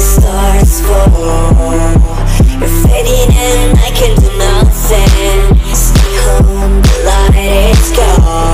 stars fall. You're fading in, I can do nothing. Stay home, the light is gone.